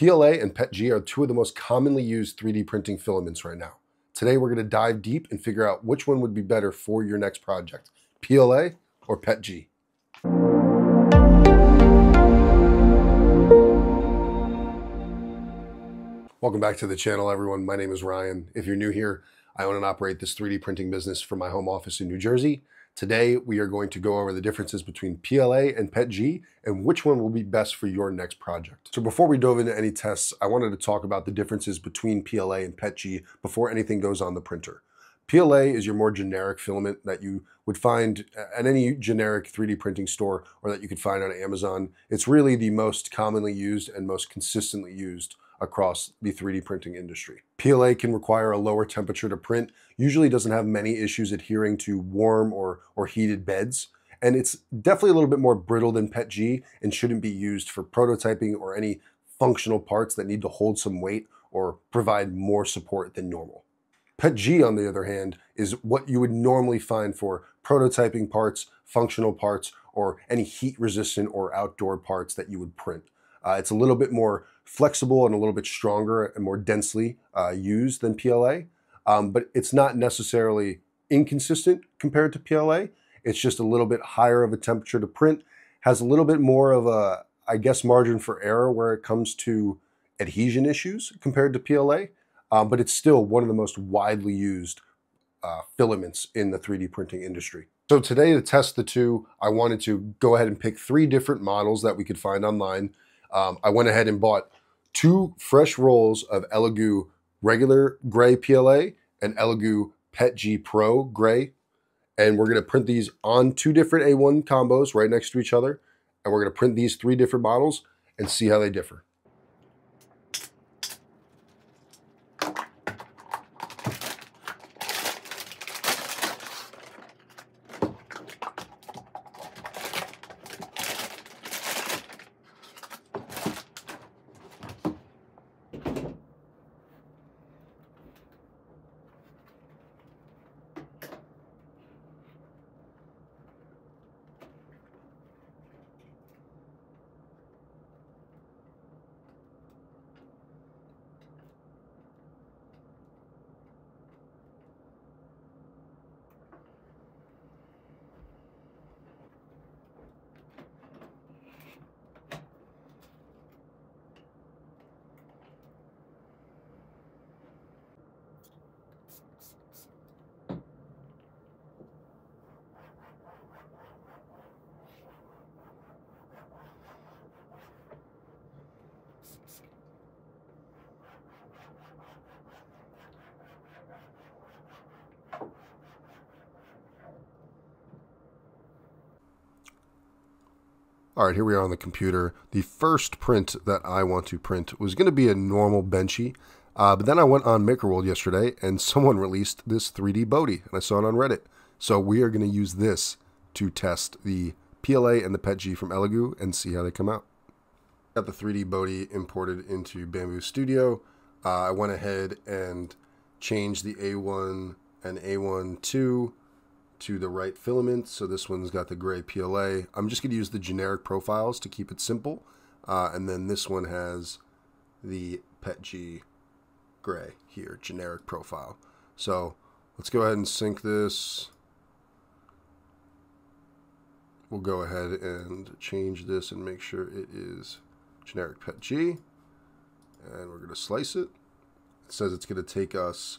PLA and PETG are two of the most commonly used 3D printing filaments right now. Today we're going to dive deep and figure out which one would be better for your next project, PLA or PETG. Welcome back to the channel, everyone. My name is Ryan. If you're new here, I own and operate this 3D printing business from my home office in New Jersey. Today, we are going to go over the differences between PLA and PETG and which one will be best for your next project. So before we dove into any tests, I wanted to talk about the differences between PLA and PETG before anything goes on the printer. PLA is your more generic filament that you would find at any generic 3D printing store or that you could find on Amazon. It's really the most commonly used and most consistently used across the 3D printing industry. PLA can require a lower temperature to print, usually doesn't have many issues adhering to warm or heated beds, and it's definitely a little bit more brittle than PETG and shouldn't be used for prototyping or any functional parts that need to hold some weight or provide more support than normal. PETG, on the other hand, is what you would normally find for prototyping parts, functional parts, or any heat-resistant or outdoor parts that you would print. It's a little bit more flexible and a little bit stronger and more densely used than PLA, but it's not necessarily inconsistent compared to PLA. It's just a little bit higher of a temperature to print, has a little bit more of a, I guess, margin for error where it comes to adhesion issues compared to PLA, but it's still one of the most widely used filaments in the 3D printing industry. So today, to test the two, I wanted to go ahead and pick three different models that we could find online. I went ahead and bought two fresh rolls of Elegoo regular gray PLA and Elegoo PETG Pro gray. And we're going to print these on two different A1 combos right next to each other. And we're going to print these three different models and see how they differ. All right, here we are on the computer. The first print that I want to print was going to be a normal Benchy, but then I went on MakerWorld yesterday and someone released this 3D Bodhi, and I saw it on Reddit. So we are going to use this to test the PLA and the PETG from Elegoo and see how they come out. Got the 3D Bodhi imported into Bambu Studio. I went ahead and changed the A1 and A12 to the right filament. So this one's got the gray PLA. I'm just going to use the generic profiles to keep it simple. And then this one has the PETG gray here, generic profile. So let's go ahead and sync this. We'll go ahead and change this and make sure it is generic PETG. And we're going to slice it. It says it's going to take us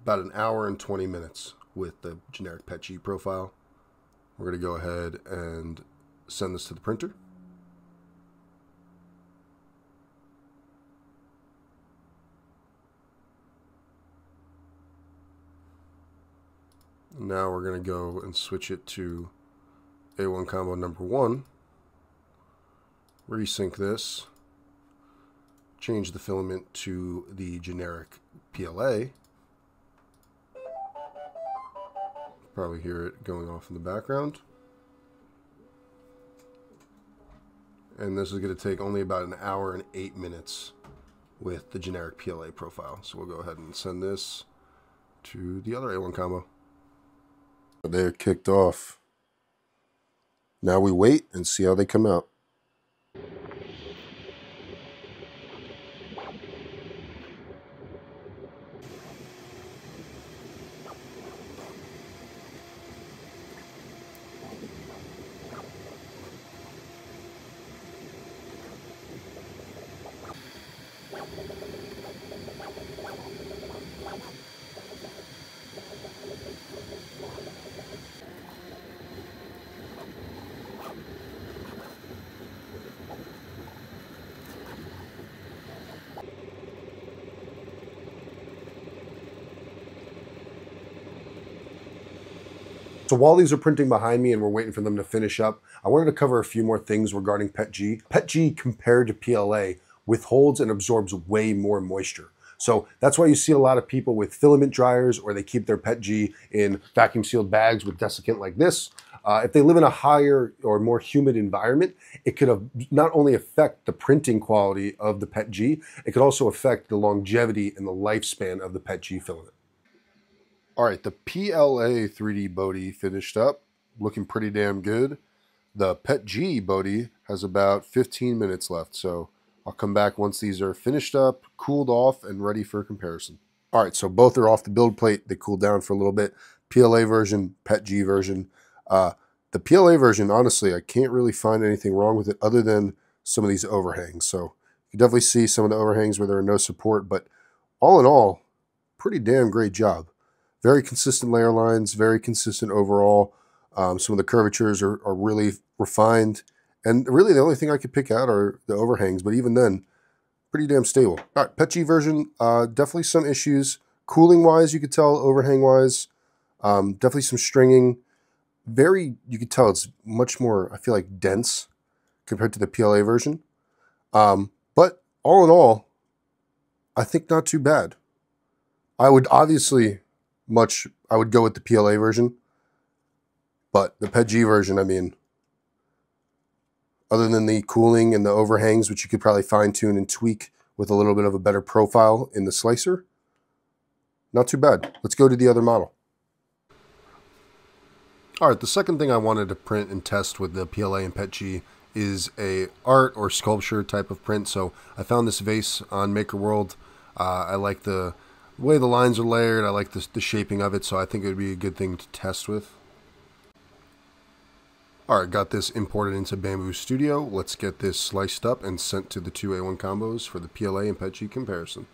about an hour and 20 minutes. With the generic PETG profile. We're going to go ahead and send this to the printer. Now we're going to go and switch it to A1 combo number 1. Resync this. Change the filament to the generic PLA. Probably hear it going off in the background. And this is going to take only about an hour and 8 minutes with the generic PLA profile. So we'll go ahead and send this to the other A1 combo. They're kicked off. Now we wait and see how they come out. So while these are printing behind me and we're waiting for them to finish up, I wanted to cover a few more things regarding PETG. PETG compared to PLA withholds and absorbs way more moisture. So that's why you see a lot of people with filament dryers, or they keep their PETG in vacuum sealed bags with desiccant like this. If they live in a higher or more humid environment, it could not only affect the printing quality of the PETG, it could also affect the longevity and the lifespan of the PETG filament. All right, the PLA 3D Bodhi finished up, looking pretty damn good. The PETG Bodhi has about 15 minutes left, so I'll come back once these are finished up, cooled off, and ready for comparison. All right, so both are off the build plate. They cooled down for a little bit. PLA version, PETG version. The PLA version, honestly, I can't really find anything wrong with it other than some of these overhangs. So you definitely see some of the overhangs where there are no support, but all in all, pretty damn great job. Very consistent layer lines, very consistent overall. Some of the curvatures are really refined. And really the only thing I could pick out are the overhangs, but even then, pretty damn stable. All right, PETG version, definitely some issues. Cooling-wise, you could tell, overhang-wise, definitely some stringing. Very, you could tell it's much more, I feel like, dense compared to the PLA version. But all in all, I think not too bad. I would obviously... I would go with the PLA version, but the PETG version, I mean, other than the cooling and the overhangs, which you could probably fine tune and tweak with a little bit of a better profile in the slicer, not too bad. Let's go to the other model. All right, the second thing I wanted to print and test with the PLA and PETG is a art or sculpture type of print. So I found this vase on MakerWorld. I like the way the lines are layered. I like the shaping of it, so I think it would be a good thing to test with. All right, got this imported into Bambu Studio. Let's get this sliced up and sent to the two A1 combos for the PLA and PETG comparison.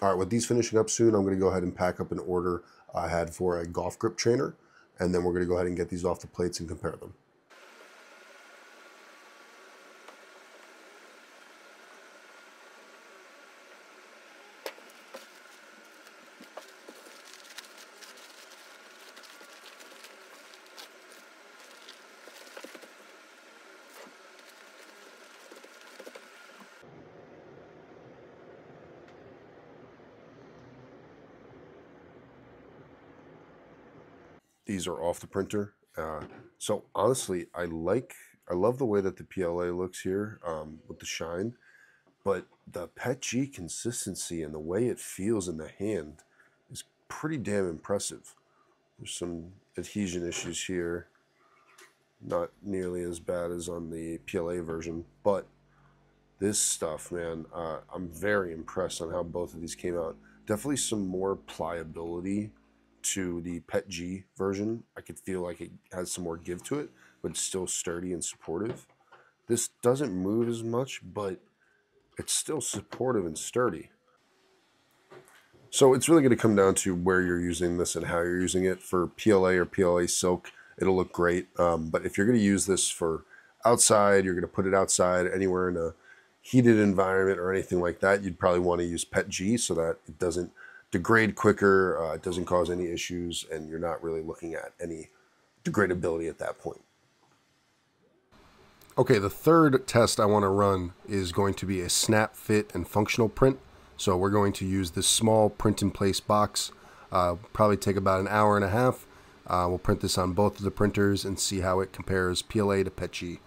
All right, with these finishing up soon, I'm going to go ahead and pack up an order I had for a golf grip trainer, and then we're going to go ahead and get these off the plates and compare them. These are off the printer. So honestly, I love the way that the PLA looks here with the shine, but the PETG consistency and the way it feels in the hand is pretty damn impressive. There's some adhesion issues here, not nearly as bad as on the PLA version, but this stuff, man, I'm very impressed on how both of these came out. Definitely some more pliability to the PETG version. I could feel like it has some more give to it, but it's still sturdy and supportive. This doesn't move as much, but it's still supportive and sturdy. So it's really gonna come down to where you're using this and how you're using it. For PLA or PLA silk, it'll look great, but if you're gonna use this for outside, you're gonna put it outside anywhere in a heated environment or anything like that, you'd probably wanna use PETG so that it doesn't degrade quicker, it doesn't cause any issues, and you're not really looking at any degradability at that point. Okay, the third test I want to run is going to be a snap fit and functional print. So we're going to use this small print in place box, probably take about an hour and a half. We'll print this on both of the printers and see how it compares PLA to PETG.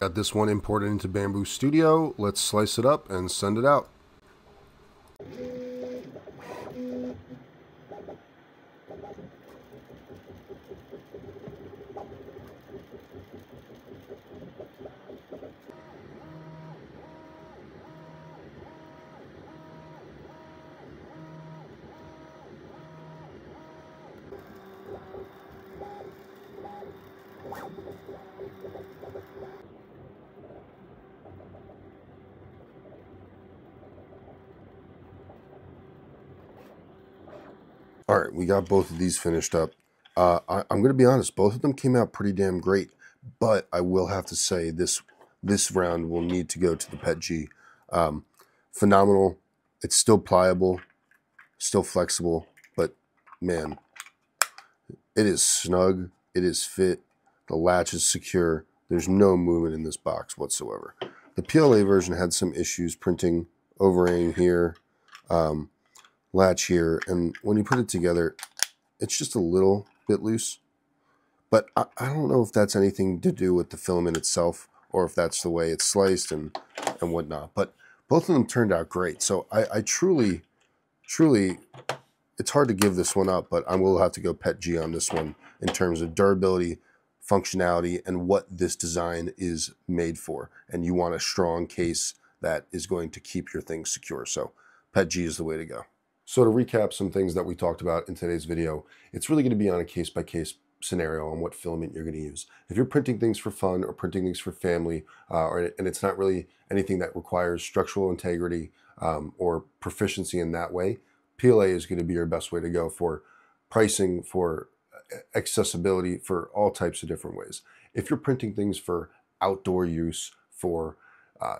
Got this one imported into Bambu Studio. Let's slice it up and send it out. All right, we got both of these finished up. I'm going to be honest, both of them came out pretty damn great. But I will have to say this round will need to go to the PETG. Phenomenal. It's still pliable, still flexible, but man, it is snug. It is fit. The latch is secure. There's no movement in this box whatsoever. The PLA version had some issues printing overhang here, latch here, and when you put it together, it's just a little bit loose. But I don't know if that's anything to do with the filament itself or if that's the way it's sliced and whatnot. But both of them turned out great. So I truly, truly, it's hard to give this one up, but I will have to go PETG on this one in terms of durability, functionality, and what this design is made for. And you want a strong case that is going to keep your things secure. So PETG is the way to go. So to recap some things that we talked about in today's video, it's really going to be on a case-by-case scenario on what filament you're going to use. If you're printing things for fun or printing things for family, and it's not really anything that requires structural integrity or proficiency in that way, PLA is going to be your best way to go for pricing, for accessibility, for all types of different ways. If you're printing things for outdoor use, for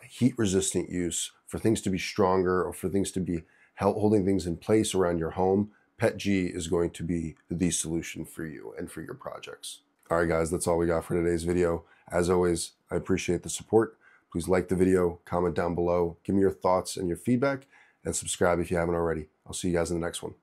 heat-resistant use, for things to be stronger, or for things to be holding things in place around your home, PETG is going to be the solution for you and for your projects. All right, guys, that's all we got for today's video. As always, I appreciate the support. Please like the video, comment down below, give me your thoughts and your feedback, and subscribe if you haven't already. I'll see you guys in the next one.